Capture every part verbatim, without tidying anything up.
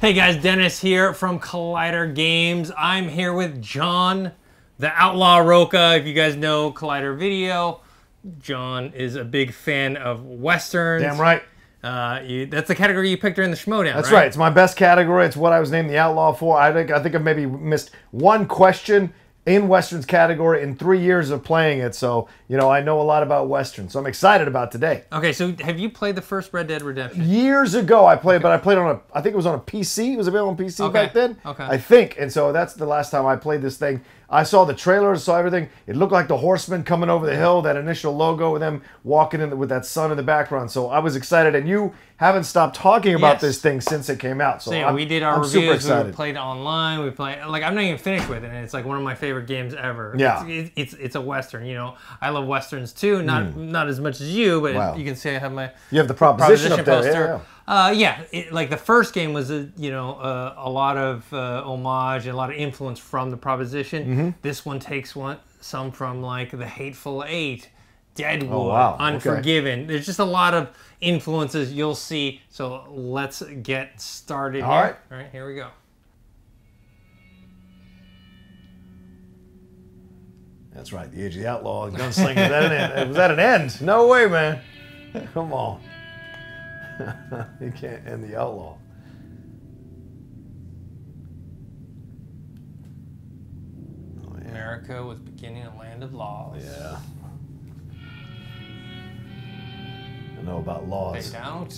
Hey guys, Dennis here from Collider Games. I'm here with John, "The Outlaw" Rocha. If you guys know Collider Video, John is a big fan of westerns. Damn right. Uh, you, that's the category you picked during the Schmodown, That's right? right. It's my best category. It's what I was named the Outlaw for. I think I think I've maybe missed one question in westerns category in three years of playing it. So, you know, I know a lot about westerns. So I'm excited about today. Okay, so have you played the first Red Dead Redemption? Years ago I played, okay. but I played on a, I think it was on a P C. It was available on P C okay. back then, okay. I think. And so that's the last time I played this thing. I saw the trailers, saw everything. It looked like the horsemen coming over the hill, that initial logo with them walking in the, with that sun in the background. So I was excited. And you haven't stopped talking about yes. this thing since it came out. So, so yeah, I'm, we did our I'm reviews. We played online. We played, like, I'm not even finished with it. And it's like one of my favorite favorite games ever. Yeah, it's, it's it's a western. You know, I love westerns too. Not mm. not as much as you, but wow. it, you can see I have my you have the proposition, proposition up there. Poster. Yeah, yeah. Uh, yeah it, like the first game was a, you know uh, a lot of uh, homage, a lot of influence from the Proposition. Mm-hmm. This one takes one some from like The Hateful Eight, Deadwood, oh, wow. Unforgiven. Okay. There's just a lot of influences you'll see. So let's get started. All here. right, all right, here we go. That's right, the age of the outlaw and gunslinger. Was that an end? Was that an end? No way, man. Come on. You can't end the outlaw. Oh, yeah. America was beginning a land of laws. Yeah. I know about laws. They don't.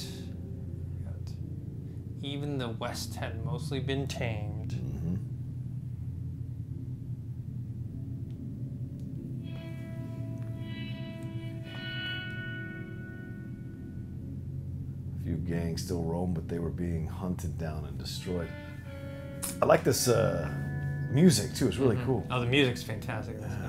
Even the West had mostly been tamed. Gangs still roamed, but they were being hunted down and destroyed. I like this uh, music too. It's really mm-hmm. cool. Oh, the music's fantastic. Yeah. Isn't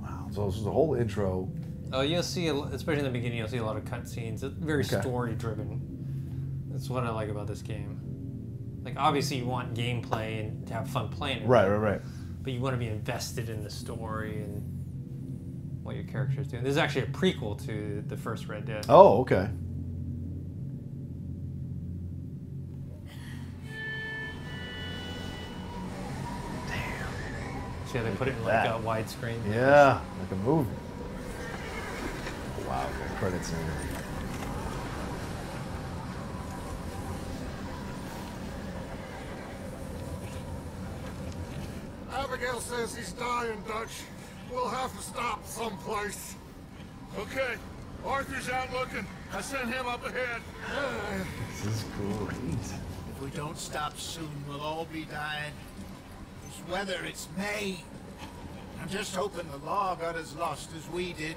it? Wow. So this is the whole intro. Oh, you'll see, especially in the beginning, you'll see a lot of cutscenes. It's very okay. story-driven. That's what I like about this game. Like, obviously, you want gameplay and to have fun playing it. Right, right, right. But you want to be invested in the story and what your character is doing. This is actually a prequel to the first Red Dead. Oh, okay. Damn. See how they put it in like a widescreen? Yeah, like a movie. Oh, wow, the credits in there. Abigail says he's dying, Dutch. We'll have to stop someplace. Okay, Arthur's out looking. I sent him up ahead. This is great. If we don't stop soon, we'll all be dying. It's weather, it's May. I'm just hoping the law got as lost as we did.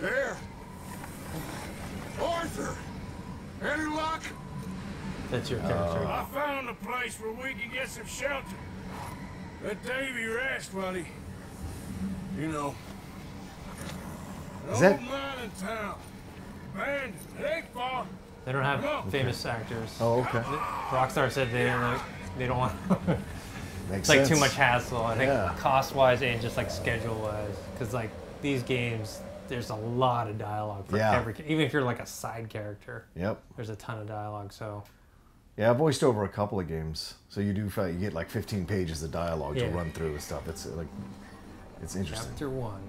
There! Arthur! Any luck? That's your character. Uh, I found a place where we can get some shelter. Let Davey rest while he, you know. Is that? In town. Man, they, they don't have okay. famous actors. Oh, okay. Rockstar said they don't like, they don't want. Makes it's like sense. Too much hassle. I think yeah. cost-wise and just like schedule-wise, because like these games, there's a lot of dialogue for yeah. every. Even if you're like a side character. Yep. There's a ton of dialogue, so. Yeah, I voiced over a couple of games, so you do you get like fifteen pages of dialogue yeah. to run through and stuff. It's like, it's interesting. Chapter one.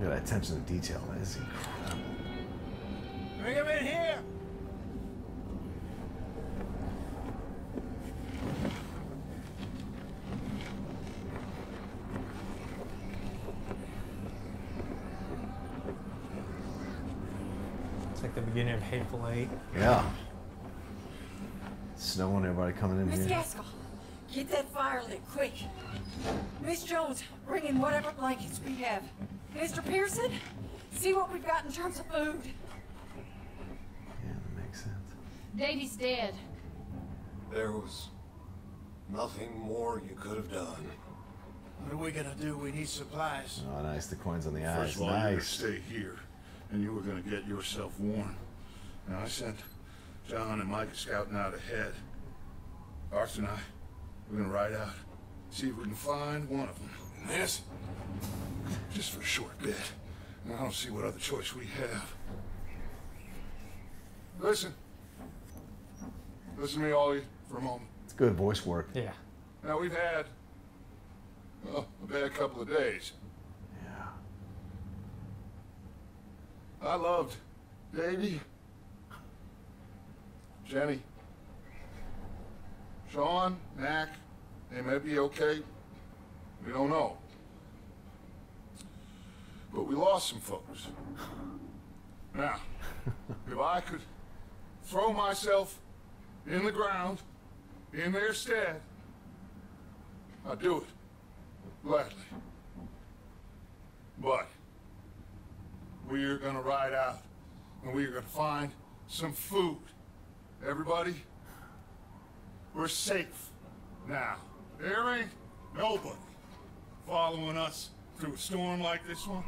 Look at that attention to detail. That is incredible. Bring him in here. Beginning of Hateful Eight. Yeah. Snow and everybody coming in Miss here. Miss Gaskell, get that fire lit quick. Miss Jones, bring in whatever blankets we have. Mister Pearson, see what we've got in terms of food. Yeah, that makes sense. Davey's dead. There was nothing more you could have done. What are we gonna do? We need supplies. Oh, nice. The coins on the eyes. First of all, nice. You stay here. and you were going to get yourself warm. And I sent John and Mike scouting out ahead. Arthur and I, we're going to ride out, see if we can find one of them. And this? Just for a short bit. And I don't see what other choice we have. Listen. Listen to me, Ollie, for a moment. It's good voice work. Yeah. Now, we've had well, a bad couple of days. Yeah. I loved Davey, Jenny, Sean, Mac. They may be okay. We don't know. But we lost some folks. Now, if I could throw myself in the ground, in their stead, I'd do it, gladly. But we're gonna ride out, and we're gonna find some food. Everybody, we're safe now. There ain't nobody following us through a storm like this one.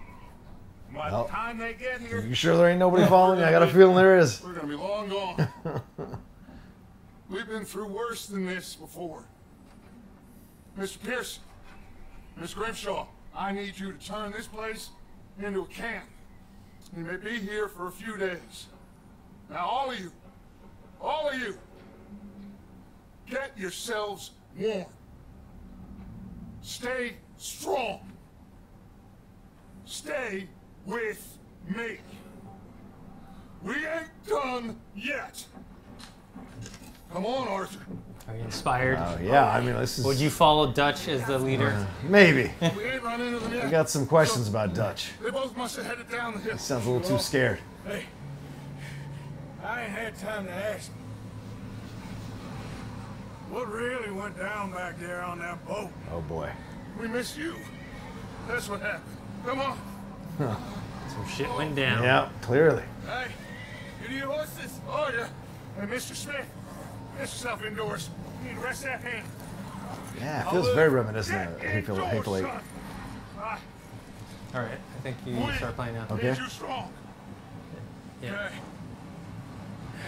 By nope. the time they get here... You sure there ain't nobody following you? I got a feeling there is. We're gonna be long gone. We've been through worse than this before. Mister Pearson, Miss Grimshaw, I need you to turn this place into a camp. You may be here for a few days. Now, all of you, all of you, get yourselves warm. Stay strong. Stay with me. We ain't done yet. Come on, Arthur. Are you inspired? Oh, yeah. I mean, this is... Would you follow Dutch as the leader? Uh, maybe. We ain't run into them yet. I got some questions so, about Dutch. They both must have headed down the hill. He sounds a little well, too scared. Hey, I ain't had time to ask him. What really went down back there on that boat? Oh, boy. We missed you. That's what happened. Come on. Huh. Some shit oh. went down. Yeah, clearly. Hey, you do your horses? Oh, yeah. And Mister Smith. Get yourself indoors. You need to rest that hand. Yeah, it feels very reminiscent of Hateful, Hateful Eight. Alright, I think you Win. start playing now. Okay. Strong. Yeah. Okay.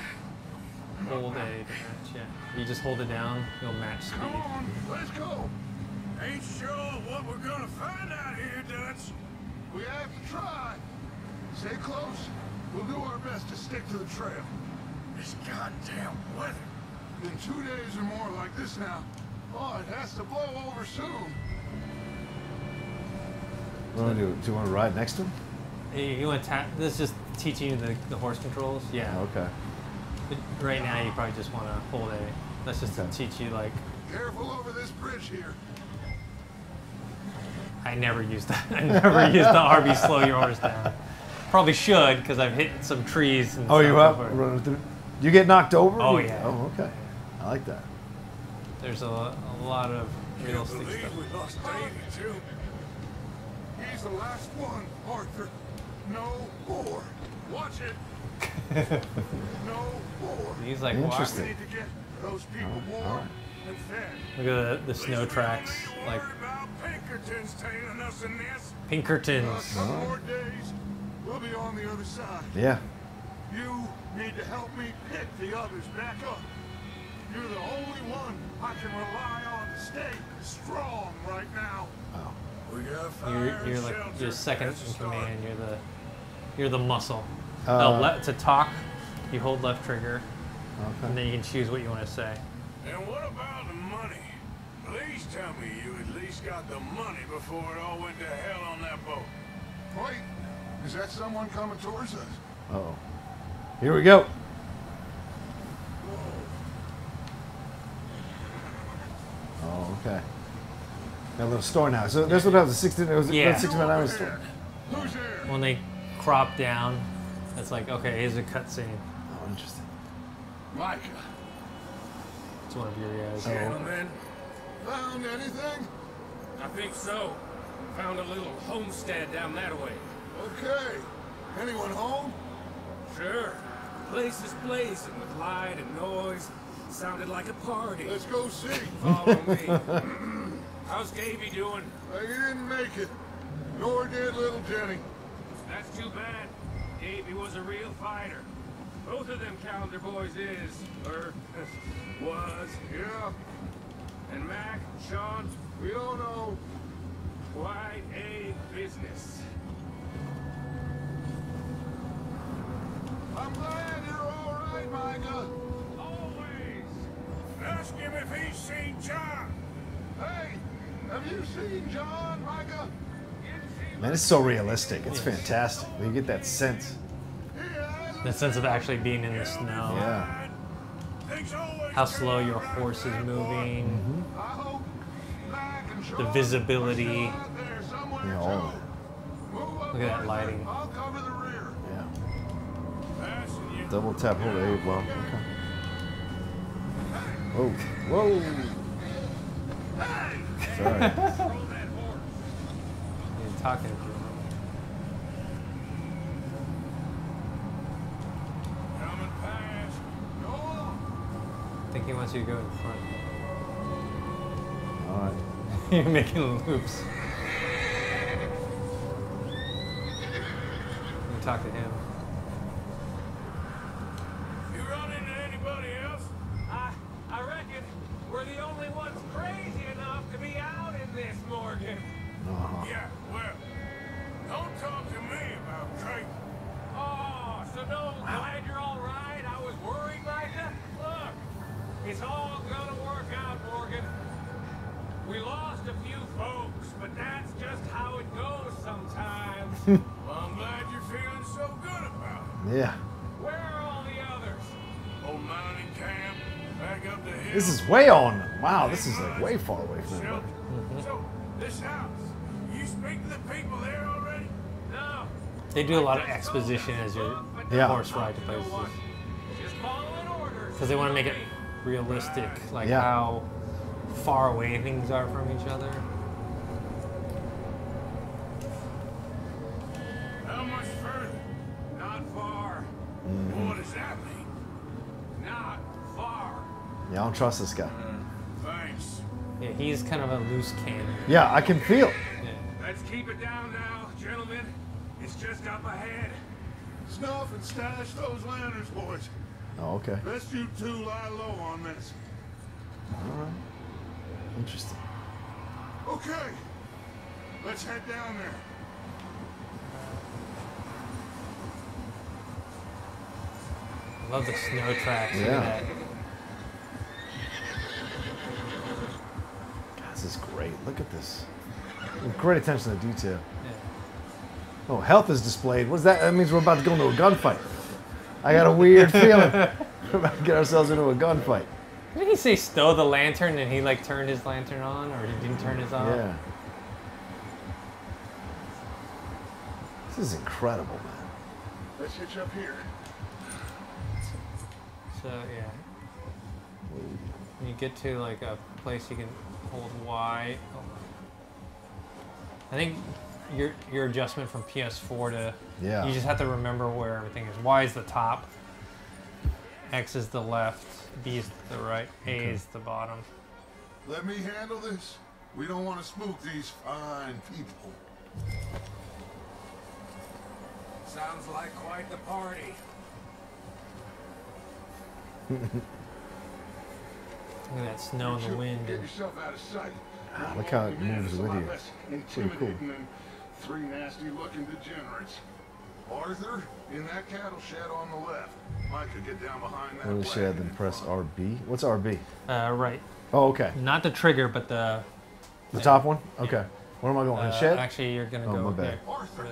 Hold A to match, yeah. You just hold it down, you'll match speed. Come on, let's go. Ain't sure what we're gonna find out here, Dutch. We have to try. Stay close. We'll do our best to stick to the trail. This goddamn weather. In two days or more like this now. Oh, it has to blow over soon. What do you want to do? Do you want to ride next to him? Hey, you want to tap? This is just teaching you the, the horse controls. Yeah. Okay. But right now, you probably just want to hold a. That's just okay. to teach you like. Careful over this bridge here. I never used that. I never used the R B slow your horse down. Probably should because I've hit some trees. And oh, you up? Running through. You get knocked over? Oh yeah. Oh okay. I like that. There's a, a lot of realistic stuff. We lost Davey too. He's the last one, Arthur. No more. Watch it. No more. He's like, interesting. We need to get those people warm and fed. Look at the, the snow tracks. Like Pinkerton's tailing us in this. Pinkerton's. Uh, more days, we'll be on the other side. Yeah. You need to help me pick the others back up. You're the only one I can rely on to stay strong right now. Oh. We got fire you're you're like shelter. Your second That's in command. You're the you're the muscle. Uh, uh, to talk, you hold left trigger, okay. and then you can choose what you want to say. And what about the money? Please tell me you at least got the money before it all went to hell on that boat. Wait, is that someone coming towards us? Uh oh. Here we go. Oh, okay. Got a little store now. So that's what I was, sixteen, it was yeah. that sixteen-minute store. When they crop down, it's like, okay, here's a cutscene. Oh, interesting. Micah. It's one of your guys. Gentlemen, found anything? I think so. Found a little homestead down that way. Okay. Anyone home? Sure. Place is blazing with light and noise. Sounded like a party. Let's go see. Follow me. How's Davey doing? Well, he didn't make it. Nor did little Jenny. That's too bad. Davey was a real fighter. Both of them calendar boys is, or was, yeah. And Mac, Sean, we all know quite a business. I'm glad you're all right, Micah. Always. Ask him if he's seen John. Hey, have you seen John, Micah? Man, it's so realistic. It's fantastic. You get that sense. That sense of actually being in the snow. Yeah. How slow your horse is moving. Mm-hmm. The visibility. Yeah, all of it. Look at that lighting. Yeah. Double tap. Hold A. Well, okay. Whoa. Whoa. Sorry. You're talking to you. I think he wants you to go in front. All right. You're making loops. You talk to him. You run into anybody else? I, I reckon we're the only ones crazy enough to be out in this, Morgan. Uh-huh. Yeah, well, don't talk to me about Drake. Oh, so no, glad you're all right. I was worried like that. Look. It's all gonna work out, Morgan. We lost a few folks, but that's just how it goes sometimes. Well, I'm glad you're feeling so good about it. Yeah. Where are all the others? Old mining camp, back up the hill. This is way on. Wow, this is like way far away from everybody. So, this house, you speak to the people there already? No. They do a lot of exposition as your yeah. horse ride to places. Just following orders. Because they want to make it realistic, like yeah. how far away things are from each other. How much further? Not far. Mm. What does that mean? Not far. Yeah, I don't trust this guy. Mm. Thanks. Yeah, he's kind of a loose cannon. Yeah, I can feel it. Yeah. Let's keep it down now, gentlemen. It's just up ahead. Snuff and stash those lanterns, boys. Oh, okay. Let's you two lie low on this. All right. Interesting. Okay. Let's head down there. I love the snow tracks. Yeah. God, this is great. Look at this. Great attention to detail. Yeah. Oh, health is displayed. What's that? That means we're about to go into a gunfight. I got a weird feeling. We're about to get ourselves into a gunfight. Didn't he say stow the lantern and he like turned his lantern on, or he didn't turn his on? Yeah. This is incredible, man. Let's hitch up here. So yeah. When you get to like a place you can hold Y. Oh. I think Your your adjustment from P S four to yeah. you just have to remember where everything is. Y is the top, X is the left, B is the right, A okay. is the bottom. Let me handle this. We don't want to spook these fine people. Sounds like quite the party. Look at that snow in the wind. Get yourself out of sight. Ah, look how it moves with you. It's pretty cool. Three nasty-looking degenerates. Arthur, in that cattle shed on the left. Micah, get down behind that. Go to the shed, then press R B. What's R B? Uh, right. Oh, okay. Not the trigger, but the... The yeah. top one? Okay. Yeah. Where am I going? Uh, the shed? Actually, you're going to oh, go there. Arthur,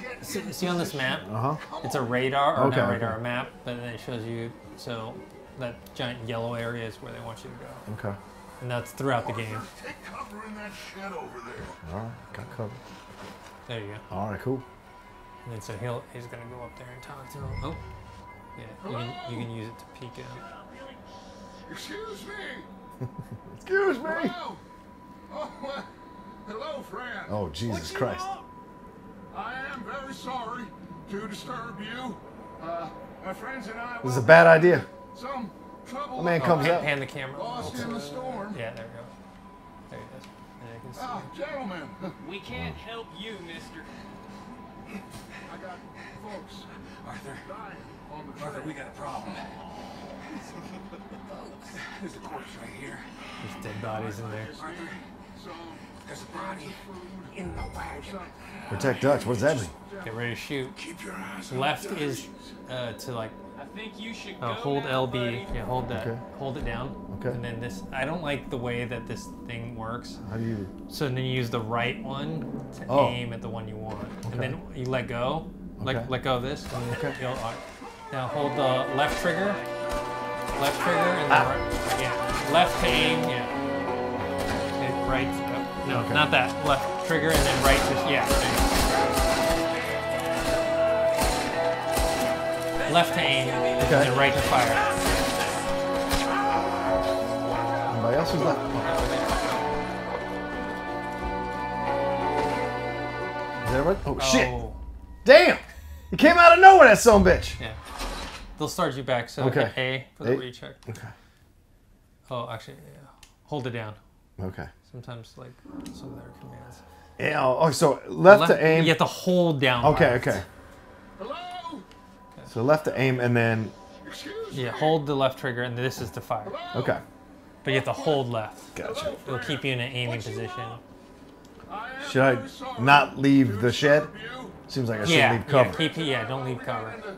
get see, see on this map? Uh-huh. It's a radar, or okay, not radar, okay. a map, but then it shows you... So, that giant yellow area is where they want you to go. Okay. And that's throughout the game. Take cover in that shed over there. All right, got cover. There you go. All right, cool. And then so he'll, he's going to go up there and talk to him. Oh. Yeah, you can, you can use it to peek out. Excuse me. Excuse me. Hello. Oh, uh, hello, friend. Oh, Jesus Christ. Up? I am very sorry to disturb you. Uh, my friends and I... This is a bad idea. Some... The man comes oh, up. Hand the camera. Lost in the storm. Yeah, there we go. There he is. There you can see. Ah, gentlemen. We can't help you, mister. I got folks. Arthur. Arthur, we got a problem. There's a corpse right here. There's dead bodies in there. Arthur, there's a body in the wagon. Protect Dutch. What does that mean? Get ready to shoot. Keep your eyes left on is uh, to like. I think you should uh, go hold now, L B. Buddy. Yeah, hold that. Okay. Hold it down. Okay. And then this. I don't like the way that this thing works. How do you? So then you use the right one to oh. aim at the one you want, okay. and then you let go. Like okay. let go of this. Okay. Now hold the left trigger. Left trigger and ah. the right. Yeah. Left to aim. Yeah. And right. To, no, okay. not that. Left trigger and then right to. Yeah. Right. Left to aim, okay. and right to fire. Anybody else was left? Oh. Is that right? Oh, oh shit! Damn! It came out of nowhere, that son of a bitch! Yeah. They'll start you back, so okay. hit A for the recheck. Okay. Oh, actually, yeah. Hold it down. Okay. Sometimes, like, some of their commands. Yeah, oh, so left, left to aim. You have to hold down. Okay, lines. okay. Hello? So left to aim and then... Yeah, hold the left trigger and this is to fire. Okay. But you have to hold left. Gotcha. It'll keep you in an aiming position. Should I not leave the shed? Seems like I should yeah, leave cover. Yeah, keep, yeah, don't leave cover.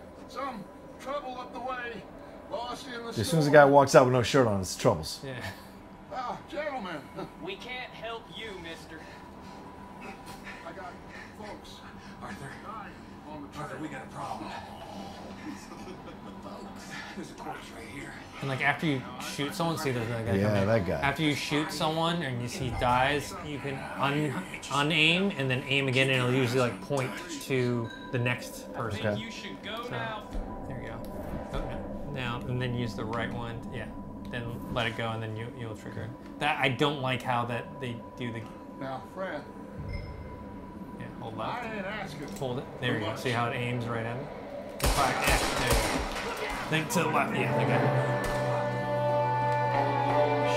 As soon as a guy walks out with no shirt on, it's troubles. Yeah. Ah, gentlemen. We can't help you, mister. I got folks. Arthur. Arthur, we got a problem. There's a corpse right here. And like after you shoot someone, see there's that guy. Yeah, that guy. After you shoot someone and you see he dies, you can un unaim and then aim again, and it'll usually like point to the next person. Okay. So, there you go. Okay. Now and then use the right one. Yeah. Then let it go, and then you you'll trigger it. That I don't like how that they do the. Now, Fred. Yeah. Hold left. I didn't ask it. Hold it. There you go. See how it aims right at it. Fire. Yeah, think to the left. Yeah, okay.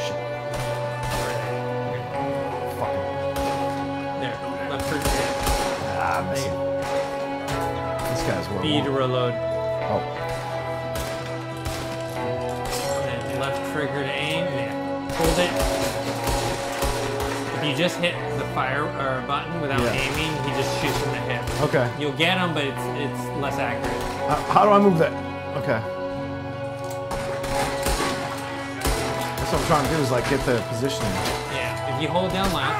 Shit. Fuck. There. Left trigger. Ah, man. This guy's one. B to reload. Oh. And left trigger to aim. Yeah. Hold it. If you just hit the fire or button without yeah. aiming, he just shoots from the hip. Okay. You'll get him, but it's it's less accurate. How do I move that? Okay. That's what I'm trying to do is like get the positioning. Yeah, if you hold down left.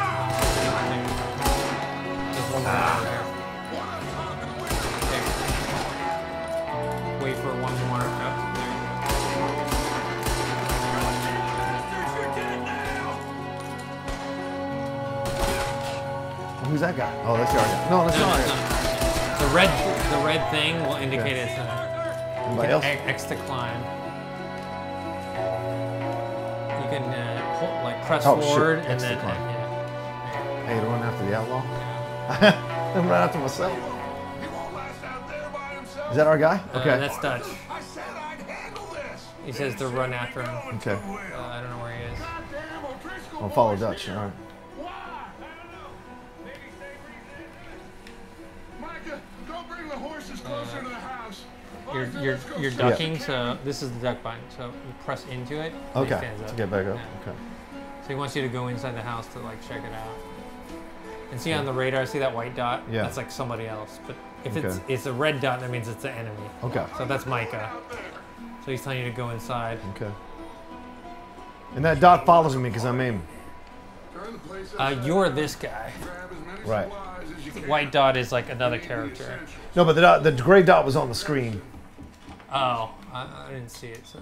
There's one more ah. there. Wait for one more. There you go. Who's that guy? Oh, that's the other guy. No, that's no, the other guy. The red, the red thing will indicate yes. it's. Anybody else? X to climb. You can uh, pull, like press oh, forward shit. and X then. To climb. Uh, yeah. Hey, to run after the outlaw. I'm yeah. right after myself. Is that our guy? Okay. Uh, that's Dutch. He says to run after him. Okay. Uh, I don't know where he is. I'll follow Dutch. All right. Uh, you're you're you're ducking, yeah. so this is the duck button. So you press into it. Okay. It stands up. To get back up. Yeah. Okay. So he wants you to go inside the house to like check it out. And see yeah. on the radar, see that white dot? Yeah. That's like somebody else. But if okay. it's it's a red dot, that means it's the enemy. Okay. So that's Micah. So he's telling you to go inside. Okay. And that dot follows me because I'm aiming. Uh, you're this guy. Right. White dot is like another character. No, but the dot, the gray dot was on the screen. Oh, I, I didn't see it. So.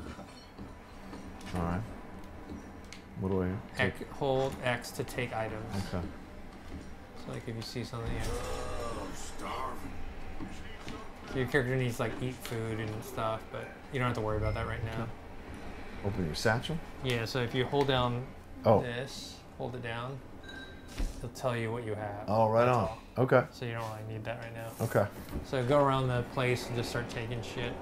All right. What do I take? X, hold X to take items. Okay. So like if you see something. Yeah. I'm starving. So your character needs like eat food and stuff, but you don't have to worry about that right now. Open your satchel. Yeah. So if you hold down oh. this, hold it down. They'll tell you what you have. Oh, right on. All. Okay. So you don't really need that right now. Okay. So go around the place and just start taking shit.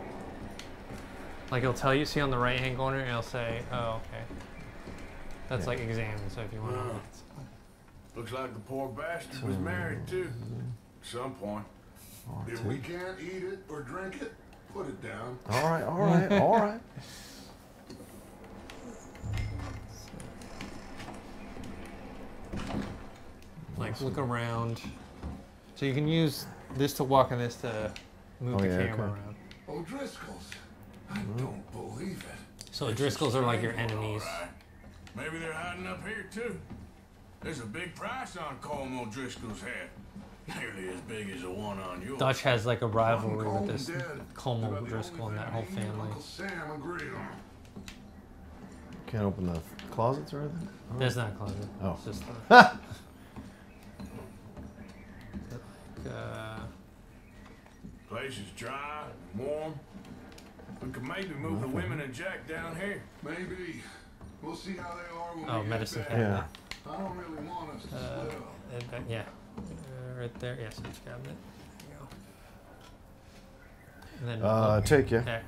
Like it'll tell you, see on the right hand corner, it'll say, oh, okay. That's yeah. like examine, so if you want to. Yeah. Looks like the poor bastard was married too. At some point. Right, if two. we can't eat it or drink it, put it down. All right, all right, all right. Like, look around. So you can use this to walk and this to move oh, the yeah, camera okay. around. O'Driscolls. I mm. don't believe it. So O'Driscolls are like your enemies. Right. Maybe they're hiding up here, too. There's a big price on Colm O'Driscoll's head. Nearly as big as the one on yours. Dutch has like a rivalry with this Colm O'Driscoll and that whole family. Sam agreed on. Can't open the closets or anything? Oh. There's not a closet. Oh. It's just a... Uh, place is dry, warm. We could maybe move the women and Jack down here. Maybe. We'll see how they are when oh, we medicine get back. Yeah. I don't really want us to uh, split up. Uh, yeah. Uh, right there. Yes, yeah, which cabinet. There you go. And then uh, we'll take you. Yeah.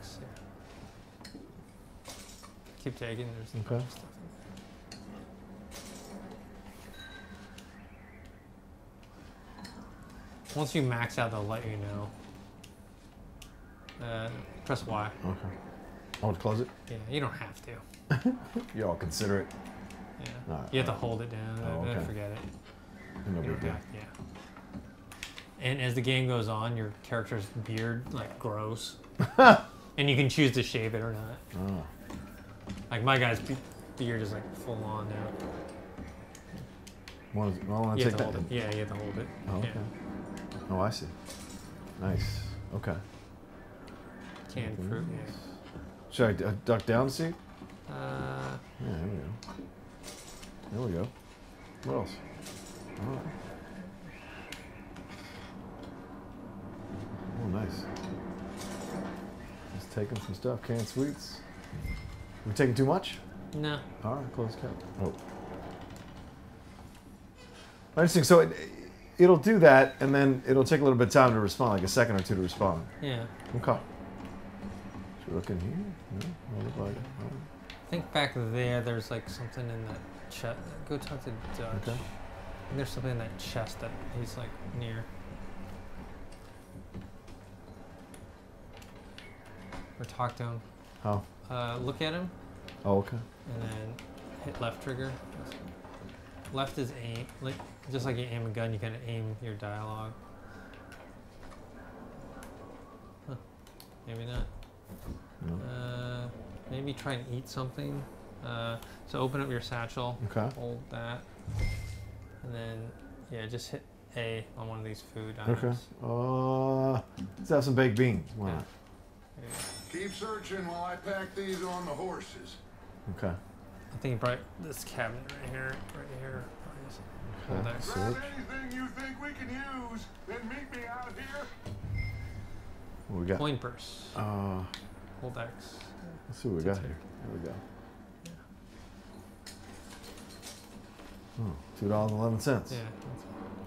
Keep taking. There's okay. stuff. Once you max out, they'll let you know. Uh, press Y. Okay. I want to close it? Yeah, you don't have to. You're all considerate. Yeah. Right. You have to hold it down. Oh, okay. Don't forget it. No big deal. Yeah. And as the game goes on, your character's beard like grows. And you can choose to shave it or not. Oh. Like my guy's beard is like full on now. Want to, want to take that? It. Yeah, you have to hold it. Oh, okay. Yeah. Oh, I see. Nice. Okay. Canned fruit, yeah. Should I duck down to see? Uh. Yeah, there we go. There we go. What else? All right. Oh, nice. Just taking some stuff. Canned sweets. Are we taking too much? No. All right, close cap. Oh. Interesting. So it. It'll do that, and then it'll take a little bit of time to respond, like a second or two to respond. Yeah. Okay. Should we look in here? No? Like, no. I think back there, there's like something in that chest. Go talk to Dutch. Okay. There's something in that chest that he's like near. Or talk to him. How? Uh, look at him. Oh, okay. And then hit left trigger. Left is aim. Like, just like you aim a gun, you kind of aim your dialogue. Huh. Maybe not. No. Uh, maybe try and eat something. Uh, so open up your satchel. Okay. Hold that. And then, yeah, just hit A on one of these food items. Okay. Uh, let's have some baked beans. Why yeah. not? Keep searching while I pack these on the horses. Okay. I think probably this cabinet right here, right here. Okay. Grab anything you think we can use, then meet me out here. What we got? Coin purse. Uh, Hold X. Let's see what we got here. Here we go. Yeah. Hmm, Two dollars and eleven cents. Yeah.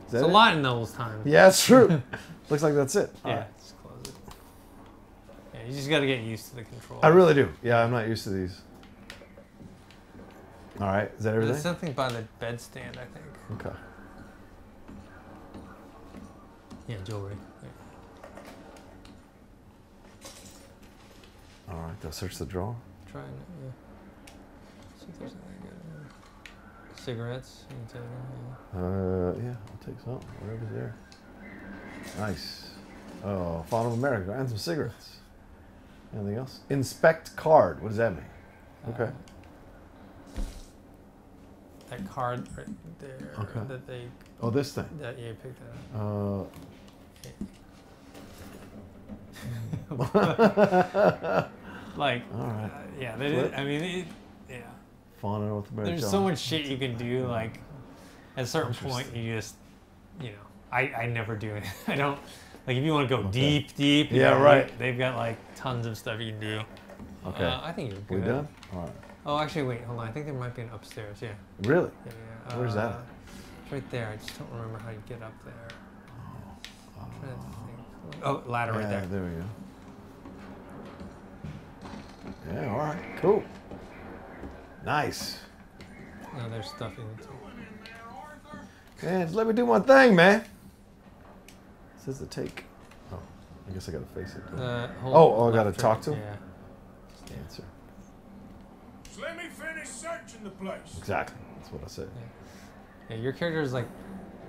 It's it? a lot in those times. Yeah, it's true. Looks like that's it. All yeah. Right. Just close it. Yeah, you just got to get used to the controls. I really do. Yeah, I'm not used to these. All right, is that everything? There's something by the bedstand, I think. Okay. Yeah, jewelry. Yeah. All right, they'll search the drawer. Try and, yeah. See if there's anything good in there. Cigarettes? You can take them, yeah. Uh, yeah, I'll take some. Whatever's there. Nice. Oh, Fond of America and some cigarettes. Anything else? Inspect card. What does that mean? Okay. Uh, That card right there okay. that they... Oh, this thing? That you picked that up. Uh... like, all right. uh, yeah, they did, I mean, it, yeah. Fauna with the There's John. so much shit you can do, like, at a certain point, you just, you know, I, I never do it. I don't, like, if you want to go okay. deep, deep. Yeah, you know, right. They've got, like, tons of stuff you can do. Okay. Uh, I think you're good. We done? All right. Oh, actually, wait, hold on. I think there might be an upstairs, yeah. Really? Yeah, yeah. Where's uh, that? It's right there. I just don't remember how you get up there. Oh, I'm trying to think. oh ladder yeah, right there. There we go. Yeah, all right. Cool. Nice. No, there's stuff in it. Man, just let me do my thing, man. This is the take. I guess I gotta face it. Uh, oh, oh, I gotta talk to him? Yeah. Just answer. So let me finish searching the place. Exactly. That's what I said. Yeah, yeah, your character is like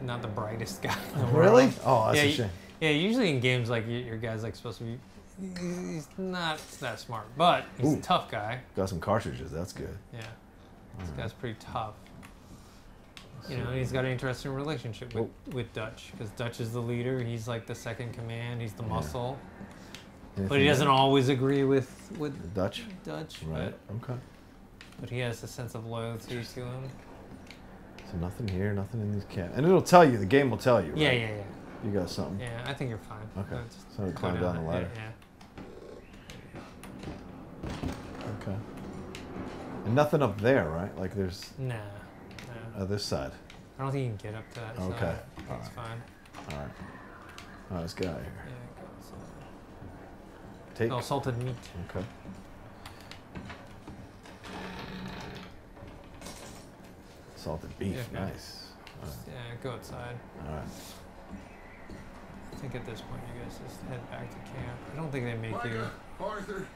not the brightest guy in the world. Really? Oh, that's yeah, a shame. Yeah, usually in games, like your guy's like supposed to be. He's not that smart, but he's Ooh, a tough guy. Got some cartridges. That's good. Yeah, this mm. guy's pretty tough. You know, he's got an interesting relationship with, with Dutch, because Dutch is the leader. He's like the second command. He's the muscle, yeah. but he doesn't always agree with with Dutch. Dutch, right? But, okay. But he has a sense of loyalty to him. So nothing here, nothing in these camps, and it'll tell you. The game will tell you. Right? Yeah, yeah, yeah. You got something. Yeah, I think you're fine. Okay. So we climb down, down the ladder. Yeah, yeah. Okay. And nothing up there, right? Like there's. Nah. Uh, this side. I don't think you can get up to that okay. side. Okay. That's fine. All right. All right, let's get out of here. Yeah, go Take. Oh, salted meat. Okay. Salted beef, yeah, okay. nice. All right. Yeah, go outside. All right. I think at this point you guys just head back to camp. I don't think they make Micah, you. Arthur,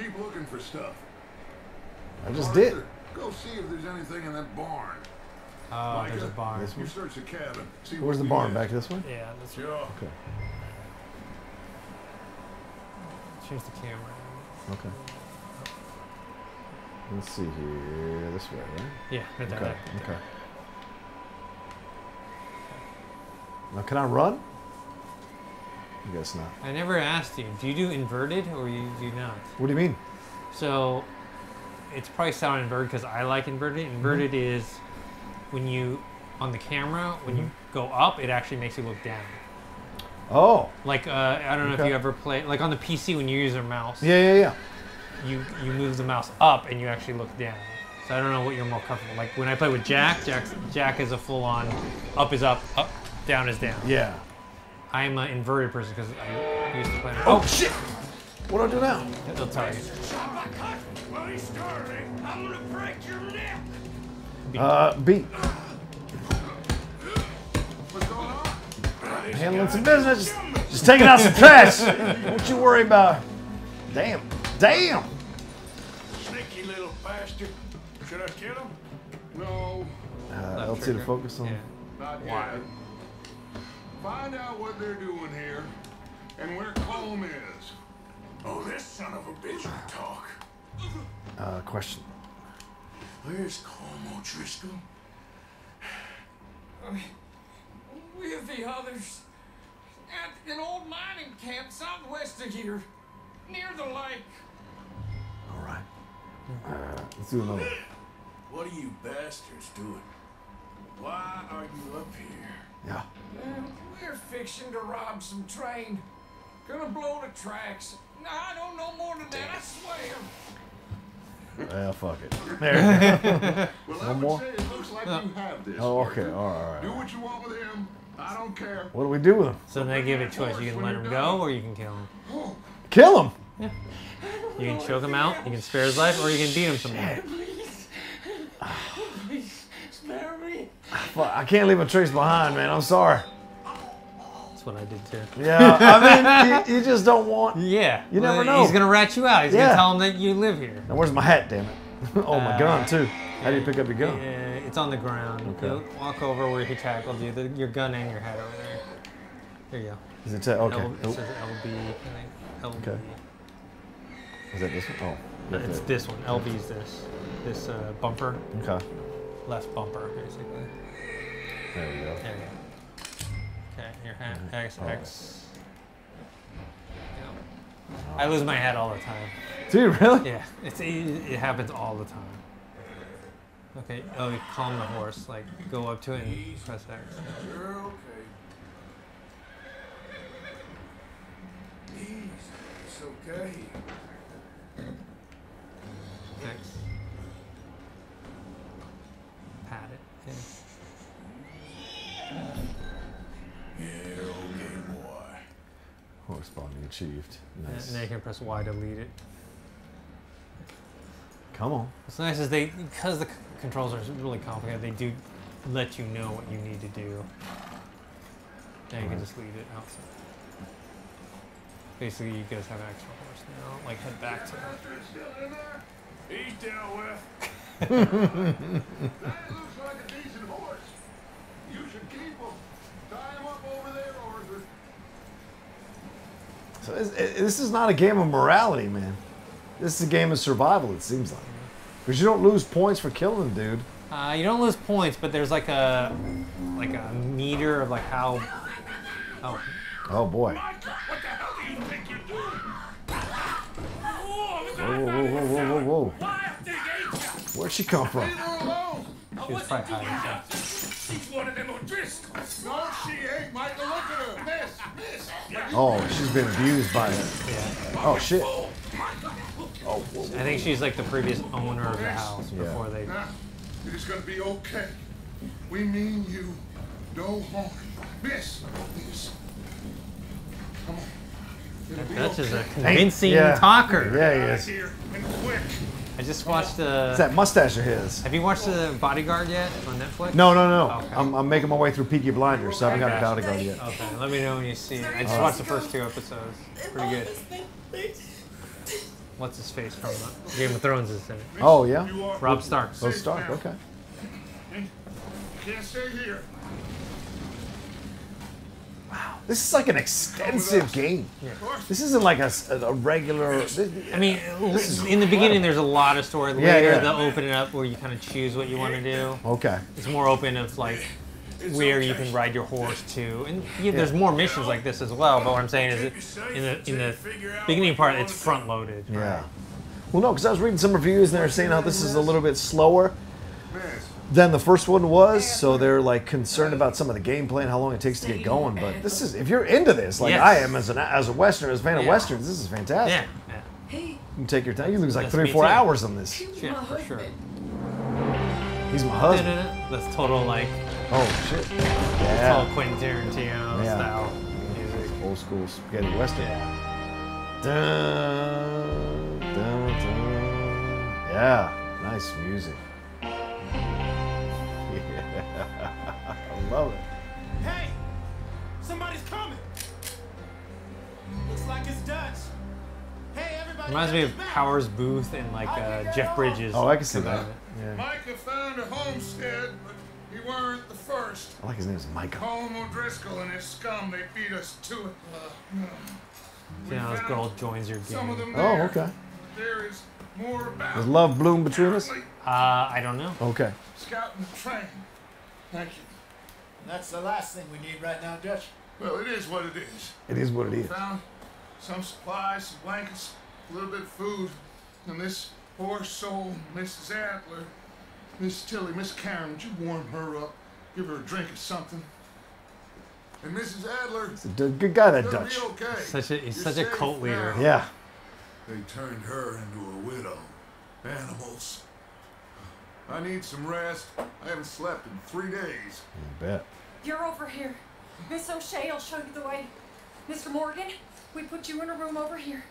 keep looking for stuff. I just Arthur, did. Go see if there's anything in that barn. Oh, Micah, there's a barn. This one. You search the cabin. See Where's the barn? Is. Back to this one? Yeah, this one. Yeah. Okay. Change the camera. Okay. Let's see here. This way, right? Yeah, right there. Okay. Right there. Okay. Now, can I run? I guess not. I never asked you. Do you do inverted or you do not? What do you mean? So, it's probably sound inverted because I like inverted. Inverted mm-hmm. is... When you, on the camera, when mm-hmm. you go up, it actually makes you look down. Oh. Like, uh, I don't know okay. if you ever play, like on the P C when you use your mouse. Yeah, yeah, yeah. You, you move the mouse up and you actually look down. So I don't know what you're more comfortable. Like when I play with Jack, Jack's, Jack is a full on, up is up, up, down is down. Yeah. I'm an inverted person because I used to play. Oh, oh shit! What do I do now? They'll tell you. Stop my cut while he's starving. I'm gonna break your neck. Uh, B. What's going on? Handling some business. Just, just taking out some trash. Don't you worry about. Damn. Damn. Sneaky little bastard. Should I kill him? No. Uh, L T to focus on. Yeah. Not yet. Find out what they're doing here and where Colm is. Oh, this son of a bitch will talk. Uh, question. Where's Colm O'Driscoll? With the others, at an old mining camp southwest of here, near the lake. All right. Uh, let's do another. What are you bastards doing? Why are you up here? Yeah. Well, we're fixing to rob some train. Gonna blow the tracks. No, I don't know more than that. I swear. Well, fuck it. There you go. Well, One I would more? Say it looks like no. you have this. Oh, okay. All right, all right. Do what you want with him. I don't care. What do we do with him? So they give you a choice. You can let him go or you can kill him. Kill him? Yeah. You can choke him out, you can spare his life, or you can beat him somewhere. Please. Please, spare me. I can't leave a trace behind, man. I'm sorry. What I did too. Yeah, I mean, you, you just don't want. Yeah, you never know. He's gonna rat you out. He's yeah. gonna tell him that you live here. Now where's my hat, damn it? Oh, my uh, gun too. How do you pick up your gun? Yeah, it's on the ground. Okay. You'll walk over where he tackled you. The, your gun and your hat over there. There you go. Is it okay? L, it says L B. I think L B. Okay. Is that this one? Oh, it's that. This one. L B is this. This uh, bumper. Okay. Left bumper, basically. There we go. There you go. Okay, your hat, X, oh. X. Yeah. Oh. I lose my hat all the time. Dude, really? Yeah, it's, it, it happens all the time. Okay, oh, you calm the horse. Like, go up to it and press X. You're okay. Easy, it's okay. X. Pat it. Okay. Yeah, okay, boy. Horse bonding achieved. Nice. And now you can press Y to lead it. Come on. What's nice is they, because the controls are really complicated, they do let you know what you need to do. Now you right. can just lead it outside. Basically, you guys have an extra horse now. Like, head back to him. He's dealt with. That looks like a decent horse. You should keep him. Tie him up over there, Arthur. So it's, it, this is not a game of morality, man. This is a game of survival, it seems like. Because you don't lose points for killing the dude. Uh, you don't lose points, but there's like a like a meter of like how... Oh. Oh, boy. What the hell do you think you're doing? Whoa, whoa, whoa, whoa, whoa, whoa. Where'd she come from? She was probably hiding. She's one of them O'Driscolls. No, she ain't, Micah. Look at her. Miss, miss. Oh, she's been abused by her. Yeah. Oh, shit. Oh, whoa, whoa. I think she's like the previous owner of the house before yeah. they... Nah, it's gonna be okay. We mean you no harm. Miss, miss. Come on. Dutch okay. is a convincing yeah. talker. Yeah, he is. I just watched the... It's that mustache of his. Have you watched The Bodyguard yet on Netflix? No, no, no. Okay. I'm, I'm making my way through Peaky Blinders, so I haven't got The Bodyguard yet. Okay, let me know when you see it. I just uh, watched the first two episodes. Pretty good. What's his face from Game of Thrones is in it. Oh, yeah? Robb Stark. Robb Stark, okay. Can't stay here. Wow. This is like an extensive game. Yeah. This isn't like a, a regular... This, I mean, in the beginning there's a lot of story. Later yeah, yeah. they'll open it up where you kind of choose what you want to do. Okay. It's more open of like where you can ride your horse to. And yeah, yeah. there's more missions like this as well, but what I'm saying is that in the, in the beginning part it's front loaded. Right? Yeah. Well, no, because I was reading some reviews and they were saying how this is a little bit slower than the first one was, so they're like concerned about some of the gameplay and how long it takes to get going. But this is, if you're into this, like yes. I am as an as a Westerner, as a fan yeah. of Westerns, this is fantastic. Yeah. yeah. You can take your time. You lose like That's three or four too. hours on this. Yeah, for sure. He's my husband. That's total like. Oh shit. Yeah. It's all Quentin Tarantino yeah. style music. Old school spaghetti western. Yeah. Dun, dun, dun. Yeah. Nice music. I love it. Hey! Somebody's coming! Looks like it's Dutch. Hey, everybody! Reminds me of Powers Booth and like uh, Jeff Bridges. Oh, I can see that. Yeah. Micah found a homestead, but he weren't the first. I like his name is Micah. Colm O'Driscoll and his scum, they beat us to it. See how this girl joins your game. Oh, okay. There is more about. Does love bloom between us? Uh, I don't know. Okay. Scouting the train. Thank you. And that's the last thing we need right now, Dutch. Well, it is what it is. It is what it is. Found some supplies, some blankets, a little bit of food, and this poor soul, Missus Adler, Miss Tilly, Miss Karen, would you warm her up, give her a drink or something? And Missus Adler, he's a good guy, that Dutch. Okay. Such a, he's You're such a cult leader. Now. Yeah. They turned her into a widow. Animals. I need some rest. I haven't slept in three days. I bet. You're over here. Miss O'Shea will show you the way. Mister Morgan, we put you in a room over here.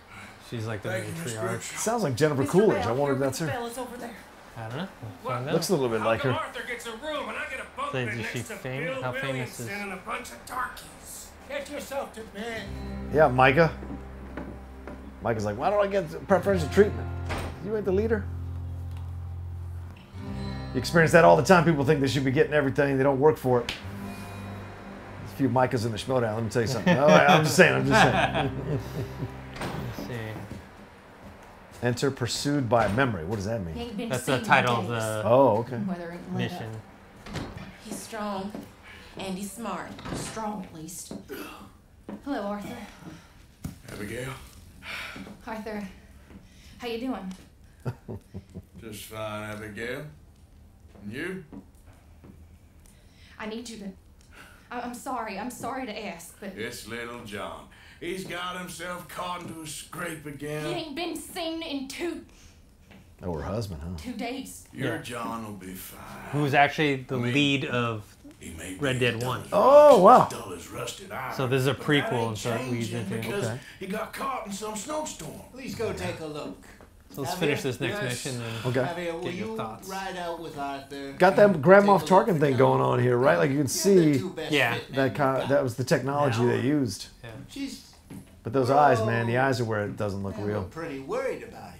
She's like the matriarch. Sounds like Jennifer Mister Coolidge. Bell, I wonder if that's her. Over there. I don't know. Well, looks a little bit How like her. Arthur gets a room and I get a boat next she to famous? Bill How famous is and a bunch of darkies. Get yourself to bed. Yeah, Micah. Micah's like, why don't I get preferential treatment? You ain't the leader. You experience that all the time. People think they should be getting everything. They don't work for it. There's a few Micahs in the Schmodown. Let me tell you something. All right, I'm just saying. I'm just saying. Let's see. Enter Pursued by Memory. What does that mean? That's the title of the oh, okay. mission. He's strong and he's smart. Strong, at least. Hello, Arthur. Abigail. Arthur, how you doing? Just fine, Abigail. And you? I need you to... I'm sorry. I'm sorry to ask, but... It's little John. He's got himself caught into a scrape again. He ain't been seen in two... Oh, her husband, huh? Two days. Your yeah. John will be fine. Who's actually the I mean, lead of Red Dead one. Oh, wow. Iron, so this is a prequel, and so it leads into... Okay. He got caught in some snowstorm. Please go take a look. So let's Javier, finish this next yes. mission and okay. Javier, get your thoughts. Ride out with Arthur? Got that Grand Moff Tarkin thing going on here, right? Like you can see, yeah, that kind of, that was the technology now, they used. Yeah. She's But those Whoa. eyes, man, the eyes are where it doesn't look yeah, real. I'm pretty worried about him.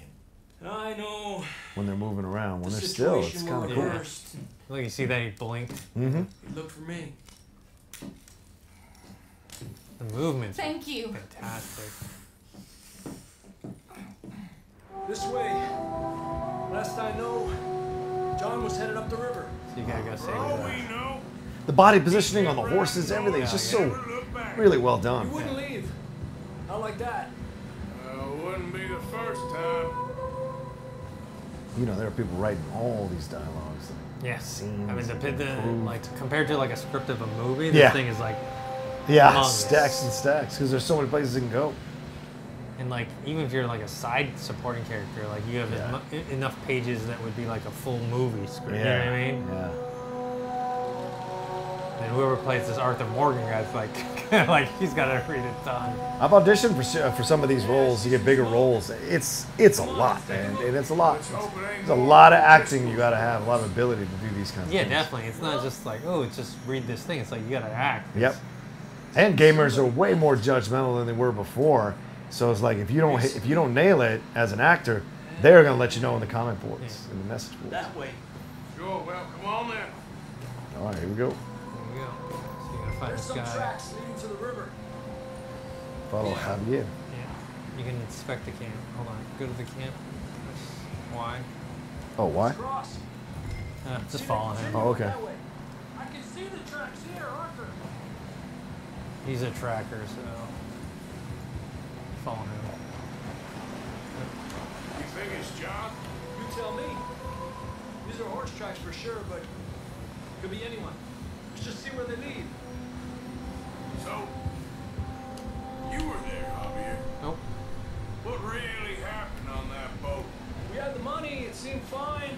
I know. When they're moving around, when the they're still, it's kind of cool. Yeah. Look, you see that he blinked? Mm-hmm. He looked for me. The movements. Thank you. Fantastic. This way. Last I know, John was headed up the river. So you gotta go save him. The body positioning on the horses, everything is just so really well done. You wouldn't leave. Not like that. Uh, wouldn't be the first time. You know, there are people writing all these dialogues. Yeah. Scenes. I mean, the, the like compared to like a script of a movie, this yeah. thing is like yeah, stacks and stacks because there's so many places it can go. And like, even if you're like a side supporting character, like you have yeah. en enough pages that would be like a full movie script. Yeah. You know what I mean? Yeah. And whoever plays this Arthur Morgan guy's like, like he's got to read a ton. I've auditioned for for some of these roles. You get bigger roles. It's it's a lot, man. And it's a lot. It's, it's a lot of acting you got to have, a lot of ability to do these kinds of yeah, things. Yeah, definitely. It's not just like, oh, it's just read this thing. It's like you got to act. It's, yep. And gamers are way more judgmental than they were before. So it's like if you don't hit, if you don't nail it as an actor, they're gonna let you know in the comment boards, in the message boards. That way. Sure. Well, come on then. All right, here we go. Here we go. So you gotta find There's this some guy. Tracks leading to the river. Follow yeah. Javier. Yeah. You can inspect the camp. Hold on. Go to the camp. Why? Oh, why? Uh, just following him. Oh, okay. I can see the tracks here, Arthur. He's a tracker, so. Follow him. You think it's John? You tell me. These are horse tracks for sure, but could be anyone. Let's just see where they lead. So, you were there, Javier. Nope. What really happened on that boat? We had the money, it seemed fine.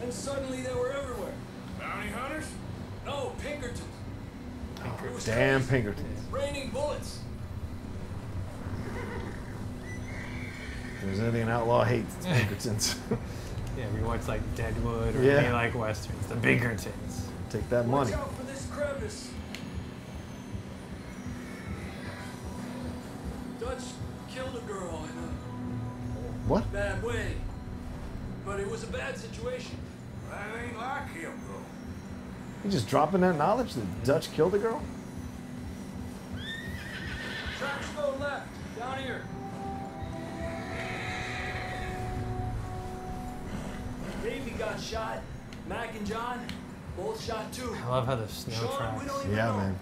Then suddenly they were everywhere. Bounty hunters? No, Pinkerton. Pinkerton. Oh, damn Pinkerton. Raining bullets. If there's anything an outlaw hates, it's Pinkertons. Yeah, we watch like Deadwood or yeah. any like westerns. The Pinkertons. Take that money. Watch out for this crevice. Dutch killed a girl in a what? bad way. But it was a bad situation. That ain't like him, bro. You just dropping that knowledge that Dutch killed a girl? Tracks go left, down here. Davey got shot. Mac and John both shot too. I love how the snow Sean, tracks. Yeah, know. man.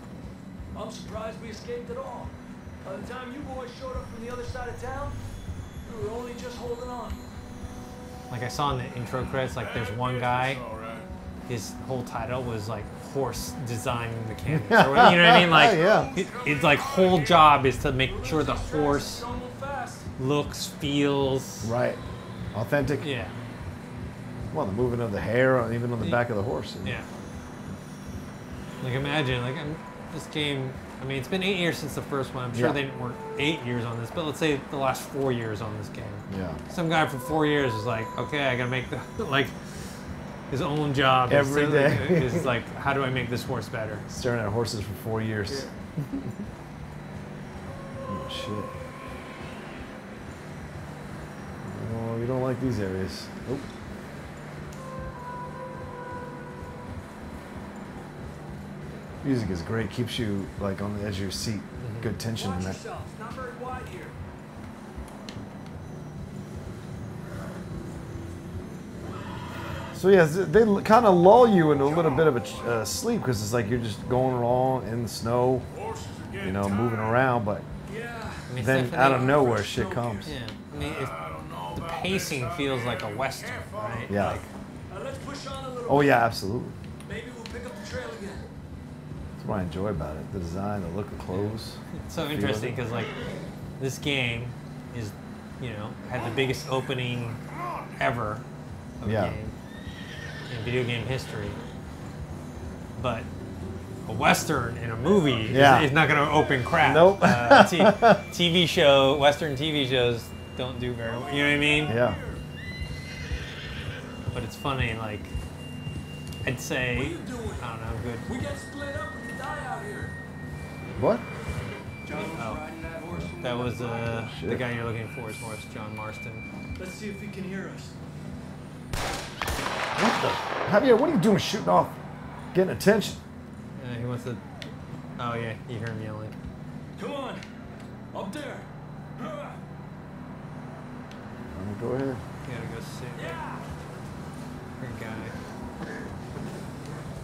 I'm surprised we escaped at all. By the time you boys showed up from the other side of town, we were only just holding on. Like I saw in the intro credits, like there's one guy. His whole title was like horse design mechanics. Or whatever, you know what I mean? Like, yeah. it, it's like whole job is to make sure the horse looks, feels right, authentic. Yeah. Well, the movement of the hair, even on the back of the horse. You know? Yeah. Like, imagine, like, I'm, this game, I mean, it's been eight years since the first one. I'm sure yeah. they didn't work eight years on this, but let's say the last four years on this game. Yeah. Some guy for four years is like, okay, I gotta make, the, like, his own job. Every is, day. It's like, how do I make this horse better? Staring at horses for four years. Yeah. Oh, shit. Oh, you don't like these areas. Nope. Music is great. Keeps you like on the edge of your seat. Mm-hmm. Good tension in that. Not very wide here. So yeah, they kind of lull you into a little bit of a uh, sleep because it's like you're just going along in the snow, you know, moving around. But yeah. I mean, then out of nowhere, shit comes. Yeah. I mean, if the pacing feels like a western, right? Yeah. Like, uh, let's push on a little oh yeah, absolutely. Maybe we'll pick up the trail again. That's what I enjoy about it, the design, the look, the clothes. It's so interesting because, like, this game is, you know, had the biggest opening ever of a yeah. game in video game history. But a Western in a movie yeah. is, is not going to open crap. Nope. uh, t TV show, Western T V shows don't do very well. You know what I mean? Yeah. But it's funny, like, I'd say, I don't know, good. We got split up. Out here. What? John was riding that horse. That was uh, the guy you're looking for is Morris John Marston. Let's see if he can hear us. What the? Javier, what are you doing shooting off? Getting attention. Uh, he wants to... Oh, yeah, he heard me yelling. Come on. Up there. I'm going to go ahead. You got to go see. Yeah. Great guy.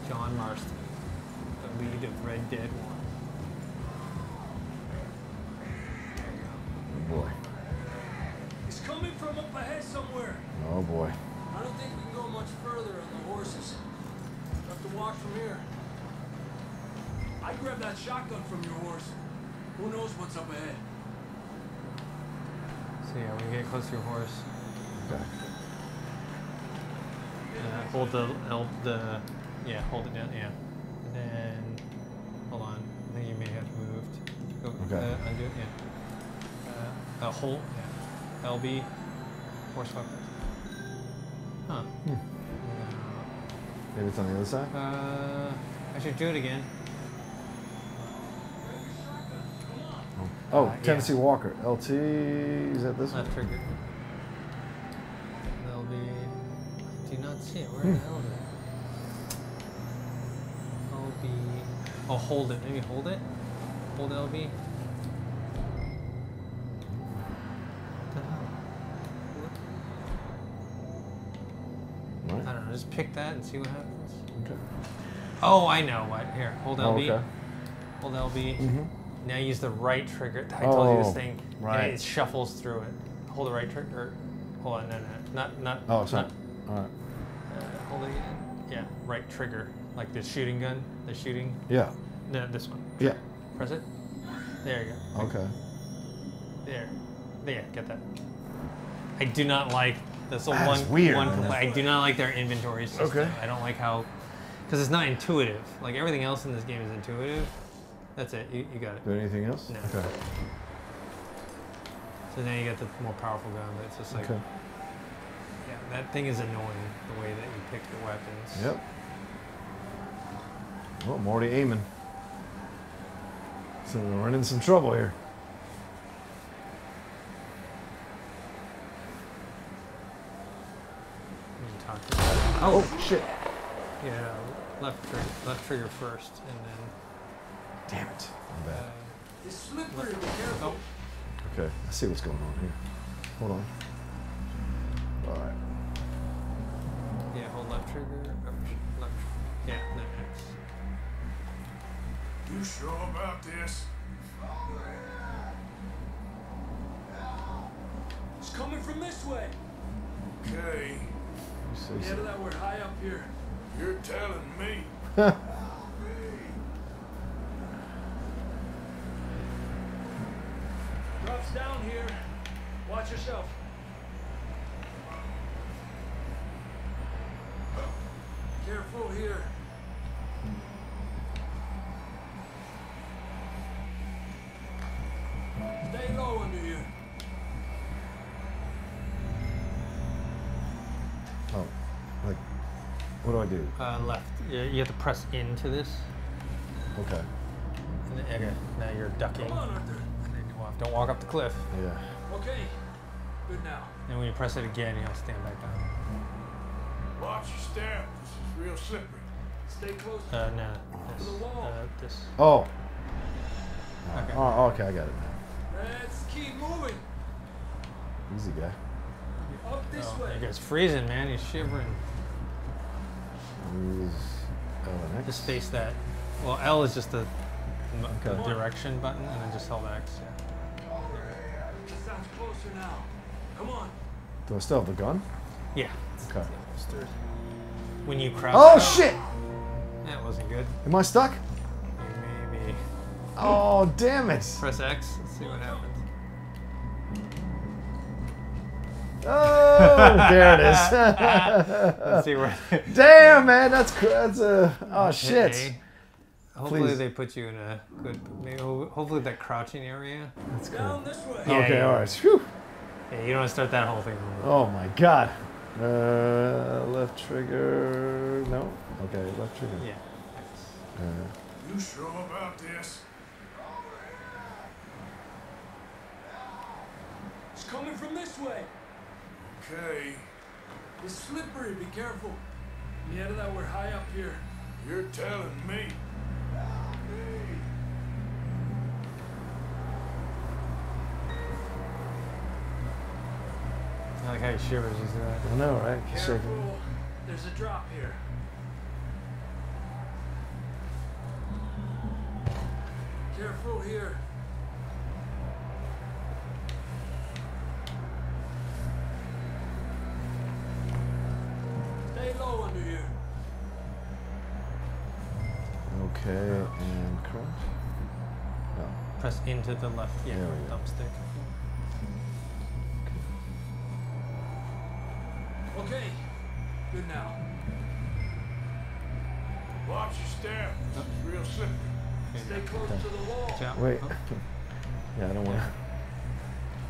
John Marston. The lead of Red Dead one. Boy. It's coming from up ahead somewhere. Oh boy. I don't think we can go much further on the horses. We'll have to walk from here. I grabbed that shotgun from your horse. Who knows what's up ahead? So yeah, when you get close to your horse. Okay. Uh, hold the help the yeah, hold it down, yeah. And then hold on. I think you may have moved. Go okay. uh, undo it, yeah. Uh, hold, yeah. L B, horse weapon. Huh. Hmm. Uh, Maybe it's on the other side? Uh, I should do it again. Oh, uh, Tennessee yeah. Walker. L T, is that this Not one? Triggered. L B, I do not see it. Where hmm. the hell is it? L B, oh, hold it. Maybe hold it? Hold L B. Just pick that and see what happens. Okay. Oh, I know what. Here, hold L B. Oh, okay. Hold L B. Mm-hmm. Now use the right trigger. I told oh, you this thing. Right. And it shuffles through it. Hold the right trigger. Hold on, no, no, not, not. Oh, sorry. All right. Uh, hold it again. Yeah, right trigger, like the shooting gun, the shooting. Yeah. No, this one. Yeah. Press it. There you go. Okay. okay. There. There. Get that. I do not like. That's the that one, weird, one I do not like their inventory system. Okay. I don't like how, because it's not intuitive. Like everything else in this game is intuitive. That's it. You, you got it. Is there anything else? No. Okay. So now you got the more powerful gun, but it's just like, okay. yeah, that thing is annoying the way that you pick your weapons. Yep. Well, I'm already aiming. So we're running some trouble here. Oh, oh shit! Yeah, left trigger, left trigger first, and then. Damn it! I'm bad. Uh, it's slippery. Be careful. Oh. Okay, I see what's going on here. Hold on. All right. Yeah, hold left trigger. Oh, left. Yeah, no X. You sure about this? It's coming from this way. Okay. Yeah, that word high up here. You're telling me. Drops down here. Watch yourself. Careful here. Stay low under here. What do I do? Uh, left. You have to press into this. Okay. And then, okay. Now you're ducking. Come on, Arthur. And then you walk. Don't walk up the cliff. Yeah. Okay. Good now. And when you press it again, you'll stand back down. Watch your step. This is real slippery. Stay close. Uh, no. This. Uh, this. Oh. Okay. Oh, okay. I got it now. Let's keep moving. Easy guy. You're up this oh, way. You guys freezing, man. He's shivering. Use L and X. Just face that. Well, L is just the, the direction button, and then just hold X. Yeah. Sounds closer now. Come on. Do I still have the gun? Yeah. Okay. When you crouch. Oh out, shit! That wasn't good. Am I stuck? Maybe. Oh damn it! Press X. Let's see what happens. Oh, there it is. Let's see where. Damn, man, that's that's a uh, oh shit. Hey, hopefully Please. they put you in a good. Maybe, hopefully that crouching area. That's good. Down this way. Yeah, okay, yeah. all right. Whew. Yeah, you don't want to start that whole thing. Oh my god. Uh, left trigger. No. Okay, left trigger. Yeah. Uh, you sure about this? coming from this way. Okay. It's slippery, be careful. And yet that we're high up here. You're telling me. Help me. I like how he shivers, is that? I know, right? Careful. Shivering. There's a drop here. Careful here. Stay low under here. Okay, and cross. No. Press into the left. Yeah, thumbstick. stick. Okay. Okay. Good now. Watch your step. That's real slippery. Stay close okay. to the wall. Jump. Wait. Oh. Yeah, I don't want to yeah.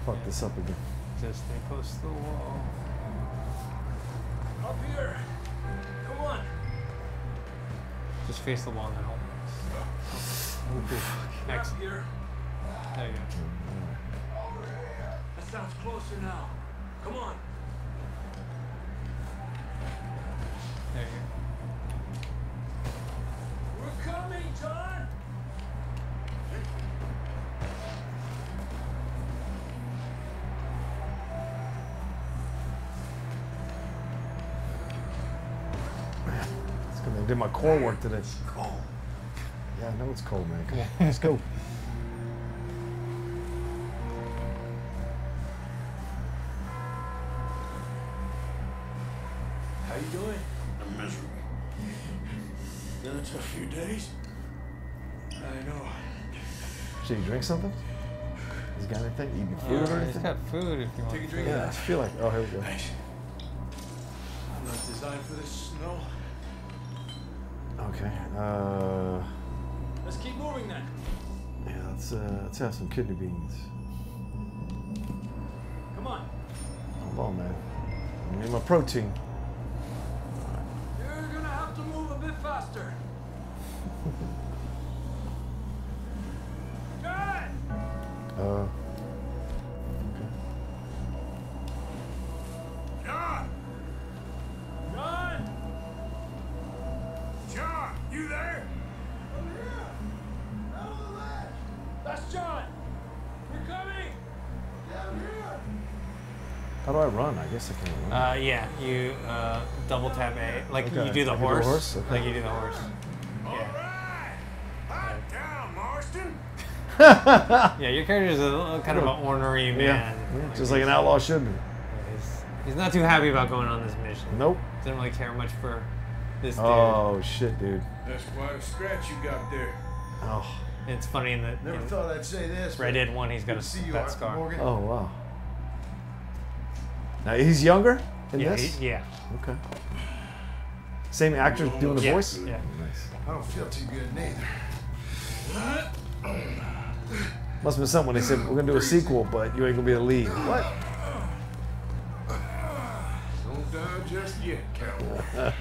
fuck yeah. this up again. Just stay close to the wall. Up here. Come on. Just face the wall now. Oh, fuck. Next. Up here. There you go. Over here. That sounds closer now. Come on. There you go. John! It's gonna do my core work today. It's cold. Yeah, I know it's cold, man. Come on, let's go. How you doing? I'm miserable. Been a few days. I know. Should you drink something? He's got anything? Eating food uh, or anything? He's got food if you want. Take a drink. Yeah, I feel like. Oh, here we go. Thanks. I'm not designed for this snow. Okay. Uh. Let's keep moving then. Yeah, let's uh, let's have some kidney beans. Come on. Come on, man. I need my protein. You're gonna have to move a bit faster. Uh, okay. John! John! John, you there? Over here! Out of the ledge! That's John! We're coming! Down here! How do I run? I guess I can run. Uh, yeah, you uh, double tap A. Like okay. you do the I horse. Do horse? Okay. Like you do the horse. Yeah, your character's a kind of an ornery man. Yeah. Yeah. Like just like an outlaw should be. He's, he's not too happy about going on this mission. Nope. Doesn't really care much for this dude. Oh shit, dude. That's quite a scratch you got there. Oh. It's funny in the Never in thought I'd say this. Red Dead one, he's got a you, fat scar. Morgan. Oh wow. Now he's younger in yeah, this? He, yeah. Okay. Same actor doing the yeah. voice? Yeah. Nice. I don't feel too good neither. Must have been something when they said, we're going to do a sequel, but you ain't going to be the lead. What? Don't die just yet, cowboy.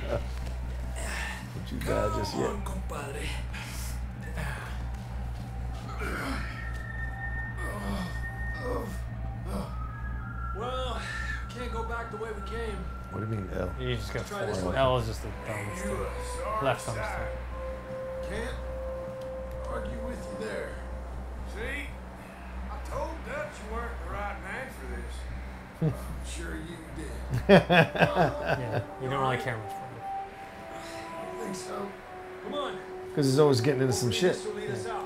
Don't you die just yet. Well, we can't go back the way we came. What do you mean, L? You just got to L is just the thumbstick. Left thumbstick. Can't argue with you there. See, I told Dutch you weren't the right man for this. I'm sure you did. Yeah, you don't really care much for it. I think so. Come on. Because he's always getting into some shit. Yeah.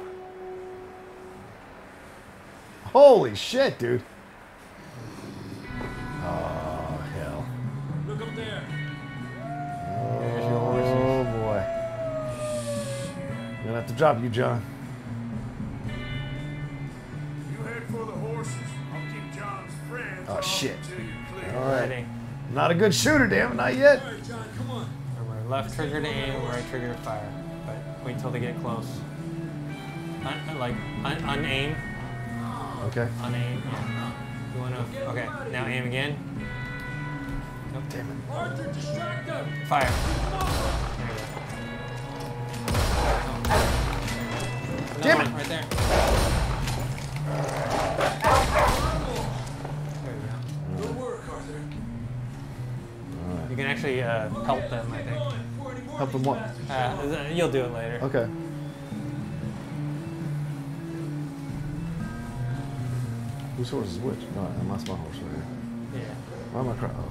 Holy shit, dude. Oh, hell. Look up there. Oh, boy. I'm going to have to drop you, John. Oh shit! All right, not a good shooter, damn it, not yet. All right, John, come on. Remember, left trigger to aim, right trigger to fire. But wait till they get close. Un like un unaim. Okay. Unaim. Yeah. You wanna? Okay. Now aim again. Nope. Damn it. Arthur, distract them. Fire. There you go. Damn it! Right there. actually uh, help them, I think. Help them what? Uh, you'll do it later. Okay. Whose horse is which? No, I lost my horse right here. Yeah. Why am I crying? Oh,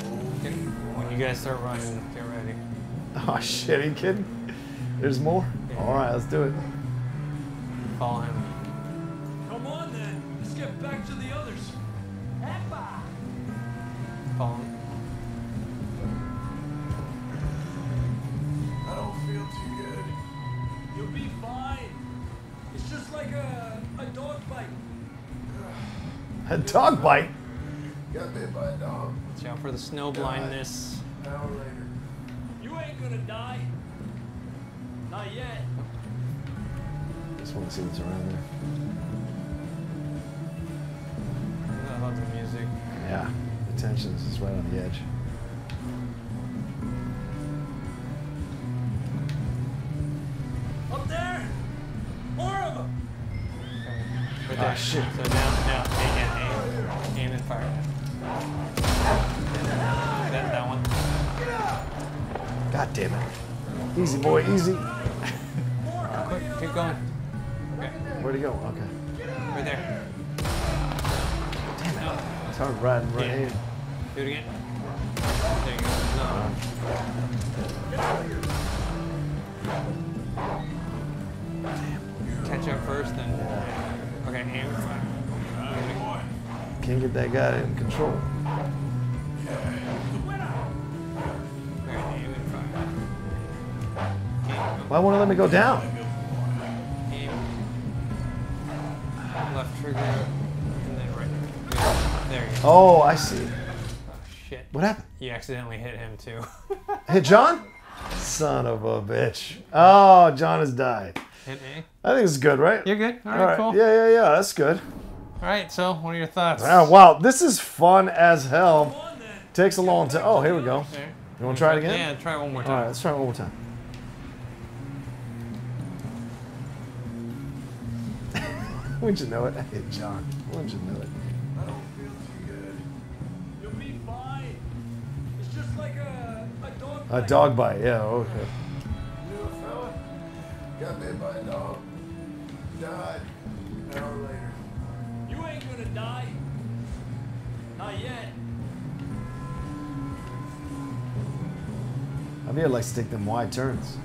gotcha. Right. When you guys start running, get ready. Oh shit, are you kidding? There's more? Yeah. Alright, let's do it. Follow him. Come on then, let's get back to the others. Follow him. I don't feel too good. You'll be fine. It's just like a, a dog bite. A dog bite? Got bit by a dog. Watch out for the snow blindness. An hour later. You ain't gonna die. Not yet. I just want to see what's around there. I love the music. Yeah, the tension is right on the edge. Up there! More of them! Right there. Oh, shit. So now, now, aim and aim. Aim and fire. That, that one. God damn it. Easy, boy, easy. Quick, keep going. Where'd he go? Okay. Right there. Damn it. No. It's hard to run right in. Do it again. There you go. No. Damn. Catch up first, then. Yeah. Okay, aim. Right. Can't get that guy in control. Why won't it let me go down? Left trigger, and then right. There you go. Oh, I see. Oh, shit. What happened? You accidentally hit him, too. Hit John? Son of a bitch. Oh, John has died. Hit me? I think it's good, right? You're good? All right, All right. cool. Yeah, yeah, yeah, that's good. All right, so what are your thoughts? Wow, wow. This is fun as hell. Takes a long time. Oh, here we go. There. You want to try it again? Yeah, try it one more time. All right, let's try it one more time. Wouldn't you know it? I hit John. Wouldn't you know it? I don't feel too good. You'll be fine. It's just like a, a dog bite. A dog bite, yeah, okay. Knew a fella. Got bit by a dog. Died. An hour later. You ain't gonna die. Not yet. Javier likes to take them wide turns.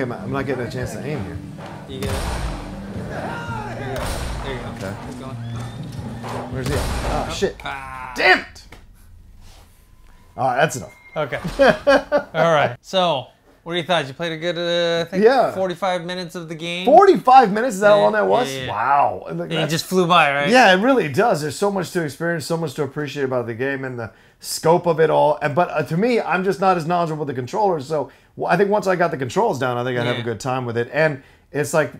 I'm not getting a chance to aim here. You get it. There you go. There you go. Okay. Keep going. Where's he at? Oh, oh, shit. Ah. Damn it! All right, that's enough. Okay. All right. So, what are your thoughts? You played a good, uh, I think, yeah. forty-five minutes of the game. forty-five minutes? Is that how long that was? Yeah, yeah. Wow. Like, it just flew by, right? Yeah, it really does. There's so much to experience, so much to appreciate about the game and the scope of it all. But uh, to me, I'm just not as knowledgeable with the controllers, so... Well, I think once I got the controls down, I think I'd yeah. have a good time with it. And it's like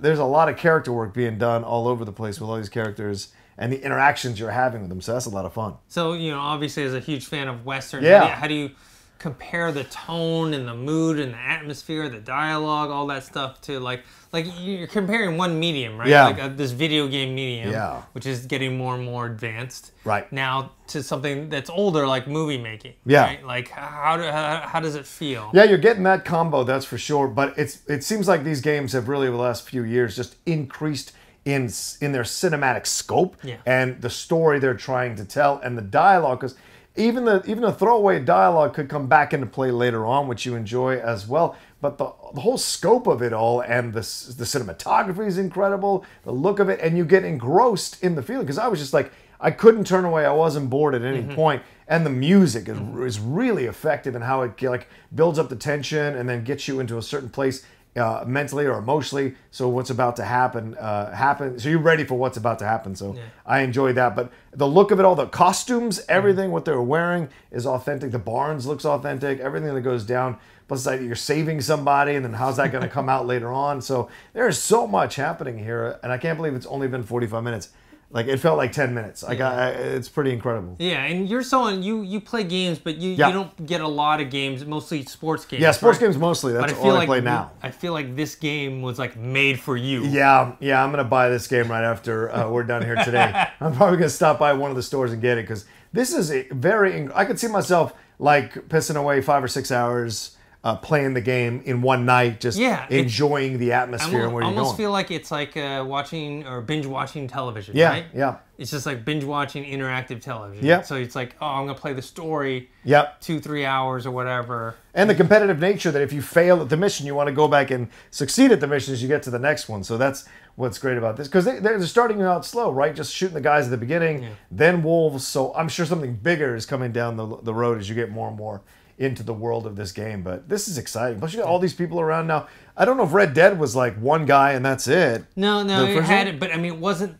there's a lot of character work being done all over the place with all these characters and the interactions you're having with them. So that's a lot of fun. So, you know, obviously as a huge fan of Western, yeah. how, do you, how do you compare the tone and the mood and the atmosphere, the dialogue, all that stuff to like, like you're comparing one medium, right? Yeah. Like a, this video game medium, yeah. which is getting more and more advanced. Right. Now to something that's older, like movie making. Yeah. Right? Like how, do, how how does it feel? Yeah, you're getting that combo, that's for sure. But it's it seems like these games have really over the last few years just increased in in their cinematic scope yeah. and the story they're trying to tell and the dialogue, because even the even the throwaway dialogue could come back into play later on, which you enjoy as well. But the, the whole scope of it all and the, the cinematography is incredible, the look of it, and you get engrossed in the feeling. Because I was just like, I couldn't turn away. I wasn't bored at any mm-hmm. point. And the music is, is really effective in how it like builds up the tension and then gets you into a certain place uh, mentally or emotionally. So what's about to happen, uh, happen. So you're ready for what's about to happen. So yeah. I enjoyed that. But the look of it all, the costumes, everything, mm. what they're wearing is authentic. The Barnes looks authentic. Everything that goes down. Plus, it's like you're saving somebody, and then how's that going to come out later on? So there is so much happening here, and I can't believe it's only been forty-five minutes. Like, it felt like ten minutes. Like, yeah. I, I, it's pretty incredible. Yeah, and you're someone, you, you play games, but you, yeah. you don't get a lot of games, mostly sports games. Yeah, sports right? games mostly. That's all I like play now. I feel like this game was, like, made for you. Yeah, yeah, I'm going to buy this game right after uh, we're done here today. I'm probably going to stop by one of the stores and get it, because this is a very... I could see myself, like, pissing away five or six hours... Uh, playing the game in one night, just yeah, enjoying the atmosphere almost, and where you're going. I almost feel like it's like uh, watching or binge-watching television, yeah, right? Yeah, it's just like binge-watching interactive television. Yeah. So it's like, oh, I'm going to play the story yep. two, three hours or whatever. And the competitive nature that if you fail at the mission, you want to go back and succeed at the mission as you get to the next one. So that's what's great about this. Because they, they're starting out slow, right? Just shooting the guys at the beginning, yeah. then wolves. So I'm sure something bigger is coming down the, the road as you get more and more into the world of this game. But this is exciting. Plus, you got all these people around now. I don't know if Red Dead was like one guy and that's it. No, no, it had it, but I mean, it wasn't,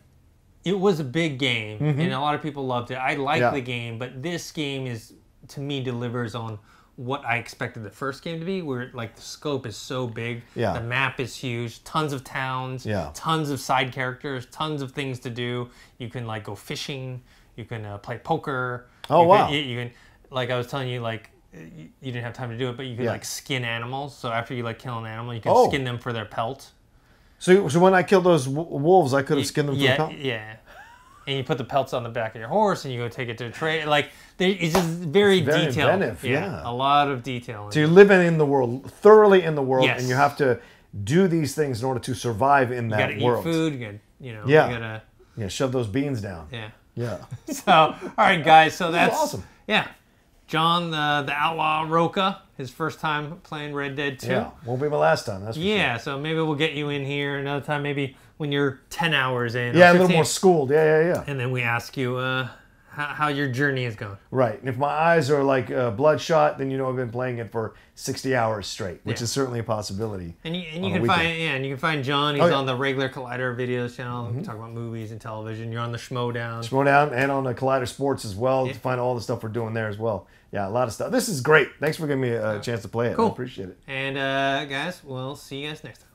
it was a big game, mm-hmm. and a lot of people loved it. I like yeah. the game, but this game is, to me, delivers on what I expected the first game to be, where like the scope is so big, yeah. the map is huge, tons of towns, yeah. tons of side characters, tons of things to do. You can like go fishing, you can uh, play poker. Oh, you wow. Can, you, you can, like I was telling you, like, you didn't have time to do it, but you could yeah. like skin animals. So after you like kill an animal, you can oh. skin them for their pelt. So, so when I killed those w wolves, I could have skinned them yeah, for the pelt? Yeah. And you put the pelts on the back of your horse and you go take it to a trade. Like, they, it's just very, it's very detailed. Inventive, yeah, yeah. A lot of detail. So you're living in the world, thoroughly in the world, yes. and you have to do these things in order to survive in you that gotta world. You got to eat food. You got you know, yeah. you gotta, yeah, shove those beans down. Yeah. Yeah. So, all right, guys. So that's, that's awesome. Yeah. John, uh, the Outlaw Rocha, his first time playing Red Dead two. Yeah, won't be my last time, that's for yeah, sure. So maybe we'll get you in here another time, maybe when you're ten hours in. Yeah, a little more schooled, yeah, yeah, yeah. And then we ask you uh, how, how your journey is going. Right, and if my eyes are like uh, bloodshot, then you know I've been playing it for sixty hours straight, which yeah. is certainly a possibility. And you, and you can find yeah, and you can find John, he's oh, yeah. on the regular Collider videos channel, mm-hmm. we talk about movies and television, you're on the Schmodown. Schmodown and on the Collider Sports as well, yeah. to find all the stuff we're doing there as well. Yeah, a lot of stuff. This is great. Thanks for giving me a, a chance to play it. Cool. I appreciate it. And uh, guys, we'll see you guys next time.